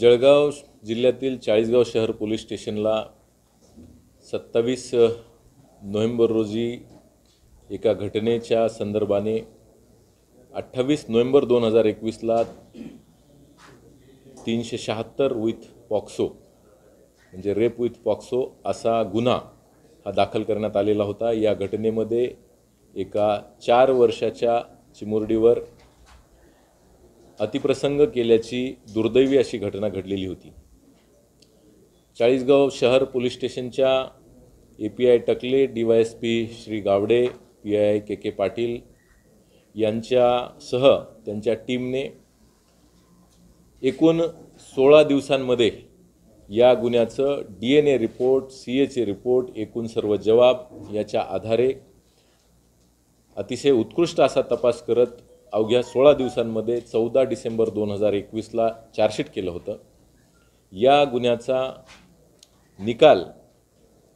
जळगाव जिल्ह्यातील चाळीसगाव शहर पोलीस स्टेशनला 27 नोव्हेंबर रोजी एका घटनेच्या संदर्भाने 28 नोव्हेंबर 2021ला 376 विथ पॉक्सो म्हणजे रेप विथ पॉक्सो असा गुन्हा हा दाखल करण्यात आलेला होता। या घटनेमध्ये एका 4 वर्षाच्या चिमुरडीवर अतिप्रसंग केल्याची दुर्दैवी अशी घटना घडलेली होती। चाळीसगाव शहर पोलीस स्टेशनच्या एपीआय टकले, डीवायएसपी श्री गावडे, पीआय के पाटील यांच्यासह त्यांच्या टीमने एकूण 16 दिवसांमध्ये या गुन्ह्याचं DNA रिपोर्ट, CAचे रिपोर्ट, एकूण सर्व जवाब याच्या आधारे अतिशय उत्कृष्ट असा तपास करत अवघ्या 16 दिवसांमध्ये 14 डिसेंबर 2021ला चार्जशीट केलं होतं। या गुन्ह्याचा निकाल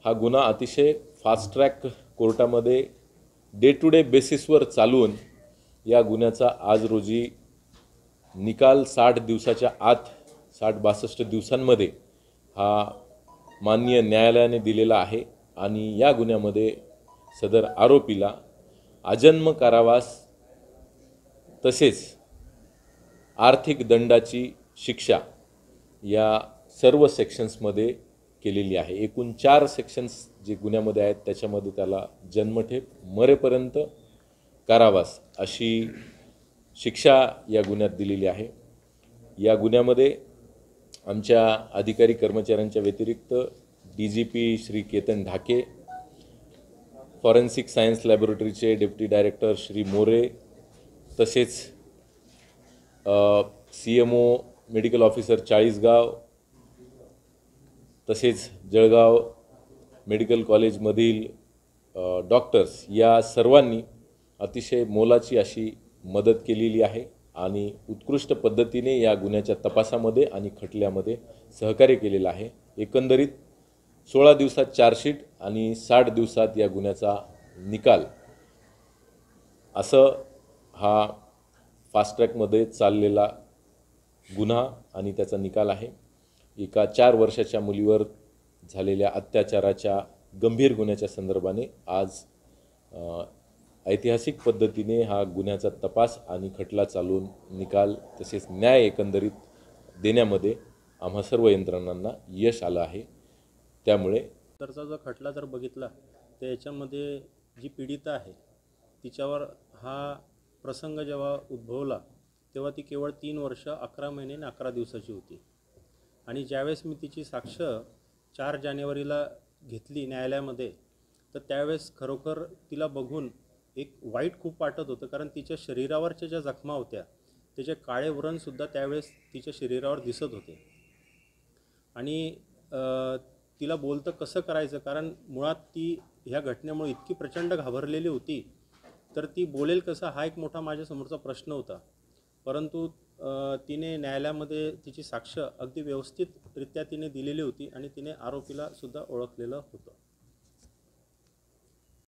हा गुन्हा अतिशय फास्ट ट्रॅक कोर्टामध्ये डे टू डे बेसिसवर चालून या गुन्ह्याचा आज रोजी निकाल 60 दिवसाच्या आत 60-62 दिवसांमध्ये हा माननीय न्यायालयाने दिलेला आहे आणि या गुन्ह्यामध्ये सदर आरोपीला आजन्म कारावास तसेच आर्थिक दंडाची शिक्षा या सर्व सेक्शन्समध्ये केलेली आहे। एकूण 4 सेक्शन्स जे गुन्ह्यामध्ये आहेत त्याच्यामध्ये त्याला जन्मठेप, मरेपर्यंत कारावास अशी शिक्षा या गुन्ह्यात दिलेली आहे। या गुन्ह्यामध्ये आमच्या अधिकारी कर्मचाऱ्यांच्या व्यतिरिक्त DGP Shri Ketan Dhake, forensic science लॅबोरेटरीचे डेप्युटी डायरेक्टर श्री मोरे, तसेच CMO मेडिकल ऑफिसर चाळीसगाव, तसेच जळगाव मेडिकल कॉलेजमधील डॉक्टर्स या सर्वांनी अतिशय मोलाची अशी मदत केलेली आहे आणि उत्कृष्ट पद्धतीने या गुन्ह्याच्या तपासामध्ये आणि खटल्यामध्ये सहकार्य केलेलं आहे। एकंदरीत 16 दिवसात चार्जशीट आणि 60 दिवसात या गुन्ह्याचा निकाल असं हा फास्ट ट्रॅकमध्ये चाललेला गुन्हा आणि त्याचा निकाल आहे। एका 4 वर्षाच्या मुलीवर झालेल्या अत्याचाराच्या गंभीर गुन्ह्याच्या संदर्भाने आज ऐतिहासिक पद्धतीने हा गुन्ह्याचा तपास आणि खटला चालून निकाल तसेच न्याय एकंदरीत देण्यामध्ये आम्हा सर्व यंत्रणांना यश आलं आहे। त्यामुळे तरचा जो खटला जर बघितला तर याच्यामध्ये जी पीडिता आहे तिच्यावर हा प्रसंग जेव्हा उद्भवला तेव्हा ती केवळ 3 वर्ष 11 महिने आणि 11 दिवसाची होती आणि ज्यावेळेस मी तिची साक्ष 4 जानेवारीला घेतली न्यायालयामध्ये तर त्यावेळेस खरोखर तिला बघून एक वाईट खूप वाटत होतं, कारण तिच्या शरीरावरच्या ज्या जखमा होत्या त्याचे काळे व्रणसुद्धा त्यावेळेस तिच्या शरीरावर दिसत होते आणि तिला बोलतं कसं करायचं, कारण मुळात ती ह्या घटनेमुळे इतकी प्रचंड घाबरलेली होती तर ती बोलेल कसं हा एक मोठा माझ्यासमोरचा प्रश्न होता। परंतु तिने न्यायालयामध्ये तिची साक्ष अगदी व्यवस्थितरित्या तिने दिलेली होती आणि तिने आरोपीलासुद्धा ओळखलेलं होतं।